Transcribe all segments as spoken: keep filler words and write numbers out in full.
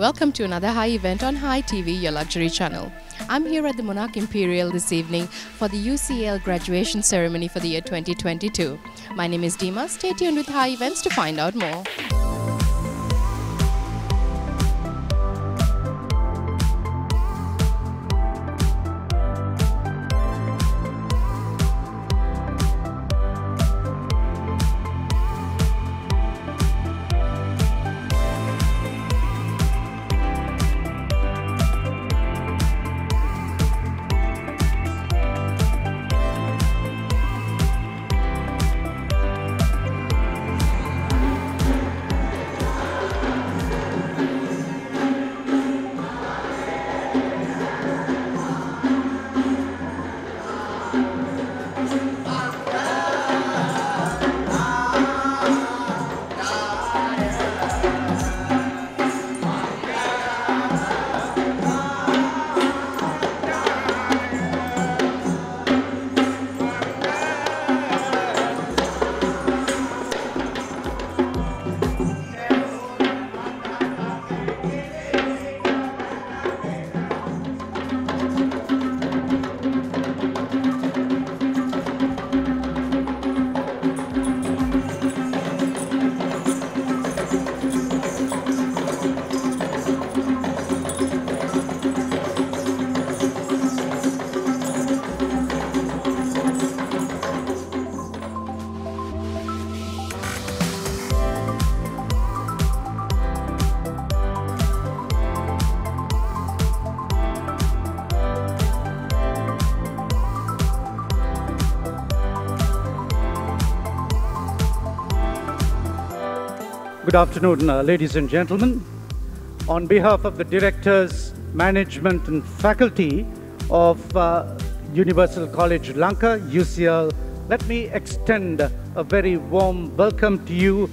Welcome to another Hi event on Hi T V, your luxury channel. I'm here at the Monarch Imperial this evening for the U C L graduation ceremony for the year twenty twenty-two. My name is Dima. Stay tuned with Hi Events to find out more. Good afternoon, uh, ladies and gentlemen. On behalf of the directors, management and faculty of uh, Universal College Lanka, U C L, let me extend a very warm welcome to you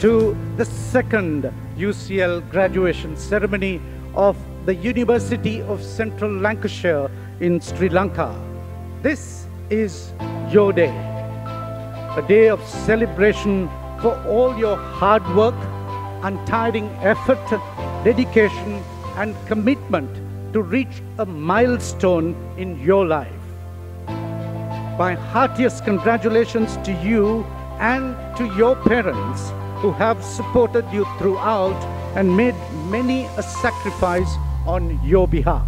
to the second U C L graduation ceremony of the University of Central Lancashire in Sri Lanka. This is your day, a day of celebration for all your hard work, untiring effort, dedication and commitment to reach a milestone in your life. My heartiest congratulations to you and to your parents who have supported you throughout and made many a sacrifice on your behalf.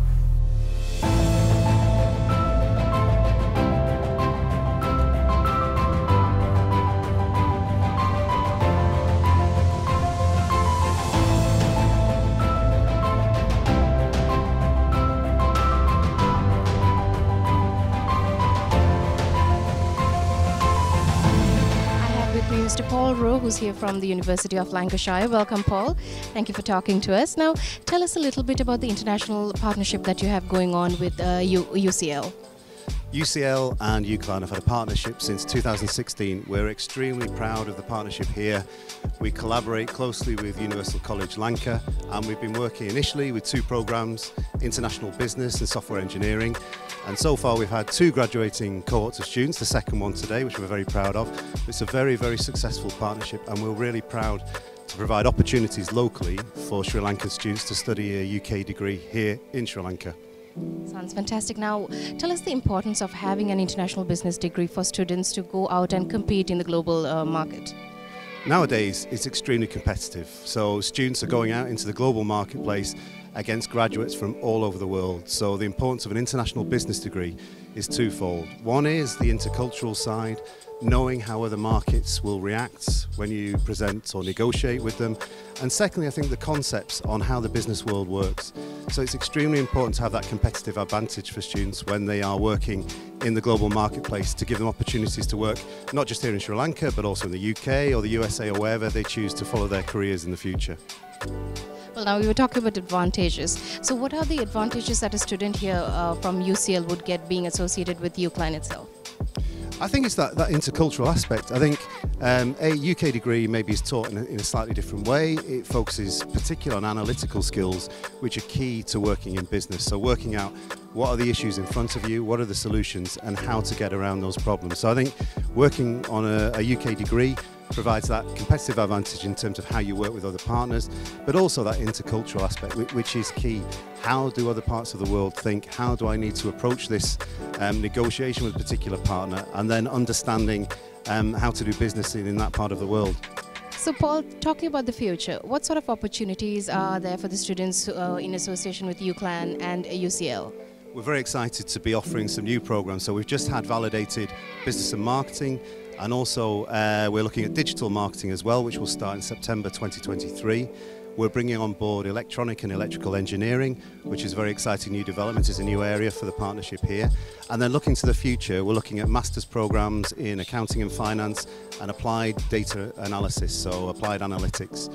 Mister Paul Rowe, who's here from the University of Lancashire. Welcome, Paul. Thank you for talking to us. Now, tell us a little bit about the international partnership that you have going on with uh, U C L. U C L and UCLan have had a partnership since two thousand sixteen. We're extremely proud of the partnership here. We collaborate closely with Universal College Lanka, and we've been working initially with two programs, international business and software engineering. And so far we've had two graduating cohorts of students, the second one today, which we're very proud of. It's a very, very successful partnership, and we're really proud to provide opportunities locally for Sri Lankan students to study a U K degree here in Sri Lanka. Sounds fantastic. Now, tell us the importance of having an international business degree for students to go out and compete in the global uh, market. Nowadays, it's extremely competitive. So students are going out into the global marketplace against graduates from all over the world. So the importance of an international business degree is twofold. One is the intercultural side, knowing how other markets will react when you present or negotiate with them. And secondly, I think the concepts on how the business world works. So it's extremely important to have that competitive advantage for students when they are working in the global marketplace, to give them opportunities to work not just here in Sri Lanka, but also in the U K or the U S A or wherever they choose to follow their careers in the future. Well, now we were talking about advantages. So what are the advantages that a student here uh, from U C L would get being associated with UCLan itself? I think it's that, that intercultural aspect. I think um, a U K degree maybe is taught in a, in a slightly different way. It focuses particularly on analytical skills, which are key to working in business. So working out what are the issues in front of you, what are the solutions, and how to get around those problems. So I think working on a, a U K degree provides that competitive advantage in terms of how you work with other partners, but also that intercultural aspect, which is key. How do other parts of the world think? How do I need to approach this um, negotiation with a particular partner, and then understanding um, how to do business in that part of the world? So Paul, talking about the future, what sort of opportunities are there for the students uh, in association with UCLan and U C L? We're very excited to be offering some new programs. So we've just had validated business and marketing, and also uh, we're looking at digital marketing as well, which will start in September twenty twenty-three. We're bringing on board electronic and electrical engineering, which is a very exciting new development. It's a new area for the partnership here. And then looking to the future, we're looking at master's programs in accounting and finance and applied data analysis, so applied analytics.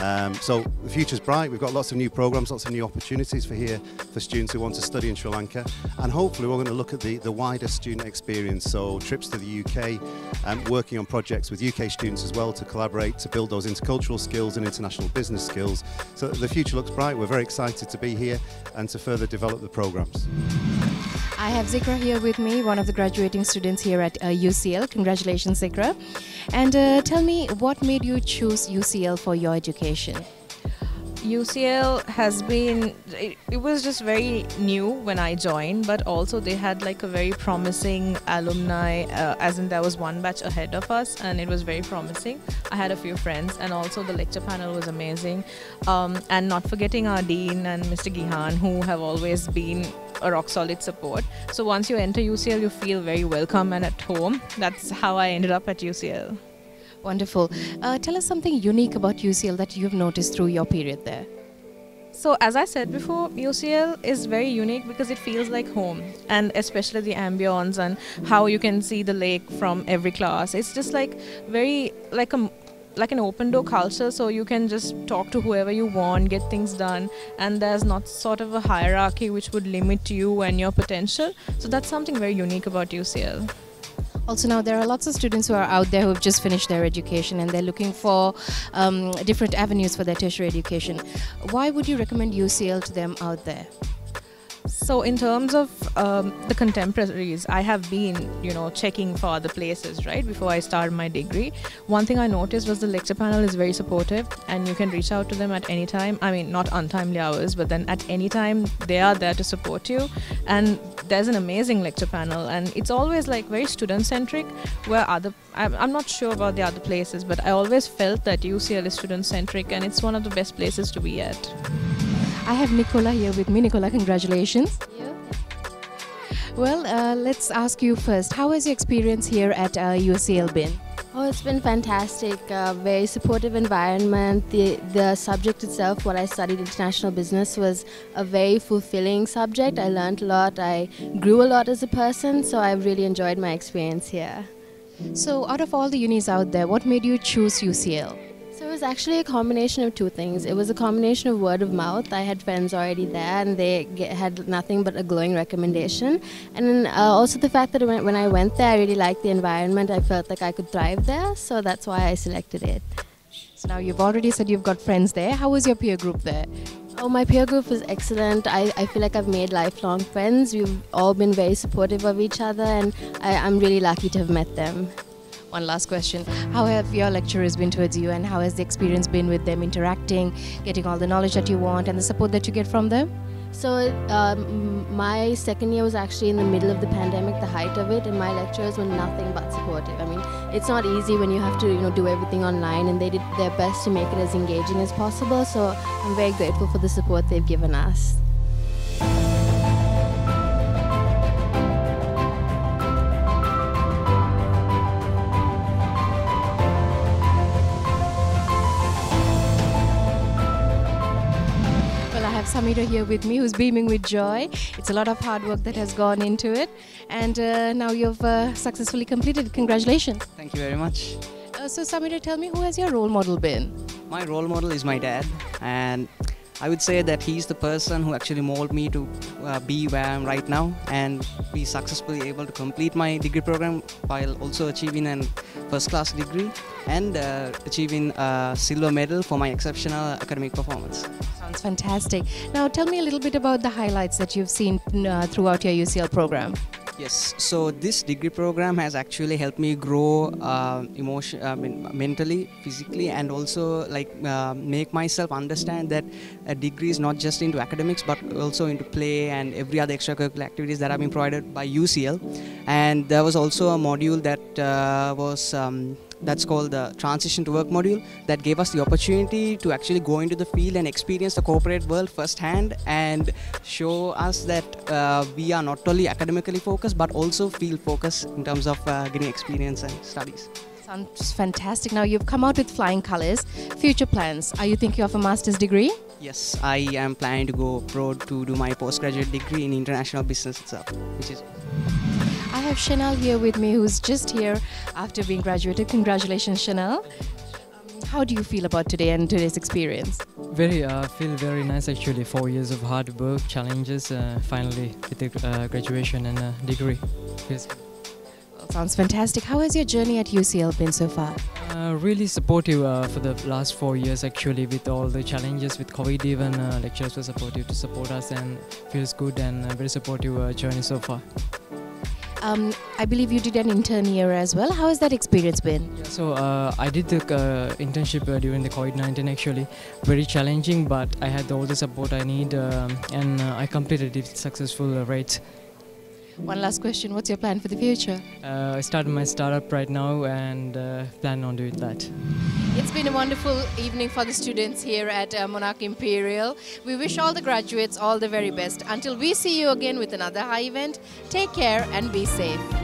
Um, so the future's bright. We've got lots of new programs, lots of new opportunities for here for students who want to study in Sri Lanka. And hopefully we're going to look at the, the wider student experience, so trips to the U K, and working on projects with U K students as well to collaborate, to build those intercultural skills and international business skills. So the future looks bright. We're very excited to be here and to further develop the programs. I have Zikra here with me, one of the graduating students here at uh, U C L. Congratulations, Zikra. And uh, tell me, what made you choose U C L for your education? U C L has been, it, it was just very new when I joined, but also they had like a very promising alumni, uh, as in there was one batch ahead of us and it was very promising. I had a few friends, and also the lecture panel was amazing. Um, and not forgetting our Dean and Mister Gihan, who have always been a rock solid support. So once you enter U C L, you feel very welcome and at home. That's how I ended up at U C L. Wonderful. Uh, tell us something unique about U C L that you've noticed through your period there. So as I said before, U C L is very unique because it feels like home, and especially the ambience and how you can see the lake from every class. It's just like very like a like an open door culture, so you can just talk to whoever you want, get things done, and there's not sort of a hierarchy which would limit you and your potential. So that's something very unique about U C L. Also, now there are lots of students who are out there who have just finished their education and they're looking for um, different avenues for their tertiary education. Why would you recommend U C L to them out there? So in terms of um, the contemporaries, I have been, you know, checking for other places, right, before I started my degree. One thing I noticed was the lecture panel is very supportive, and you can reach out to them at any time. I mean, not untimely hours, but then at any time they are there to support you. And there's an amazing lecture panel, and it's always like very student-centric, where other, I'm, I'm not sure about the other places, but I always felt that U C L is student-centric, and it's one of the best places to be at. I have Nicola here with me. Nicola, congratulations. Yeah. Well, uh, let's ask you first, how has your experience here at uh, U C L been? Oh, it's been fantastic. Uh, very supportive environment. The, the subject itself, what I studied, international business, was a very fulfilling subject. I learned a lot. I grew a lot as a person, so I've really enjoyed my experience here. So out of all the unis out there, what made you choose U C L? So it was actually a combination of two things. It was a combination of word of mouth. I had friends already there, and they get, had nothing but a glowing recommendation. And then, uh, also the fact that when I went there, I really liked the environment. I felt like I could thrive there, so that's why I selected it. So now you've already said you've got friends there. How was your peer group there? Oh, my peer group was excellent. I, I feel like I've made lifelong friends. We've all been very supportive of each other, and I, I'm really lucky to have met them. One last question. How have your lecturers been towards you, and how has the experience been with them interacting, getting all the knowledge that you want and the support that you get from them? So um, my second year was actually in the middle of the pandemic, the height of it, and my lecturers were nothing but supportive. I mean, it's not easy when you have to, you know, do everything online, and they did their best to make it as engaging as possible. So I'm very grateful for the support they've given us. Sameera here with me, who's beaming with joy. It's a lot of hard work that has gone into it, and uh, now you've uh, successfully completed. Congratulations. Thank you very much. Uh, so Sameera, tell me, who has your role model been? My role model is my dad, and I would say that he's the person who actually molded me to uh, be where I am right now and be successfully able to complete my degree program while also achieving a first-class degree and uh, achieving a silver medal for my exceptional academic performance. Sounds fantastic. Now tell me a little bit about the highlights that you've seen uh, throughout your U C L program. Yes, so this degree program has actually helped me grow uh, emotion, I mean, mentally, physically, and also like uh, make myself understand that a degree is not just into academics but also into play and every other extracurricular activities that have been provided by U C L. And there was also a module that uh, was um, that's called the Transition to Work module that gave us the opportunity to actually go into the field and experience the corporate world firsthand and show us that uh, we are not only academically focused but also field focused in terms of uh, getting experience and studies. Sounds fantastic. Now you've come out with flying colors. Future plans, are you thinking of a master's degree? Yes, I am planning to go abroad to do my postgraduate degree in international business itself, which is... I have Chanel here with me, who's just here after being graduated. Congratulations, Chanel. How do you feel about today and today's experience? Very, I uh, feel very nice actually. Four years of hard work, challenges, uh, finally with the uh, graduation and uh, degree. Yes. Well, sounds fantastic. How has your journey at U C L been so far? Uh, really supportive uh, for the last four years actually, with all the challenges with COVID. Even uh, lecturers were supportive to support us and feels good and uh, very supportive uh, journey so far. Um, I believe you did an intern year as well. How has that experience been? Yeah, so uh, I did the uh, internship uh, during the COVID nineteen actually. Very challenging, but I had all the support I need uh, and uh, I completed it successful uh, rate. One last question, what's your plan for the future? Uh, I started my startup right now and uh, plan on doing that. It's been a wonderful evening for the students here at uh, Monarch Imperial. We wish all the graduates all the very best. Until we see you again with another high event, take care and be safe.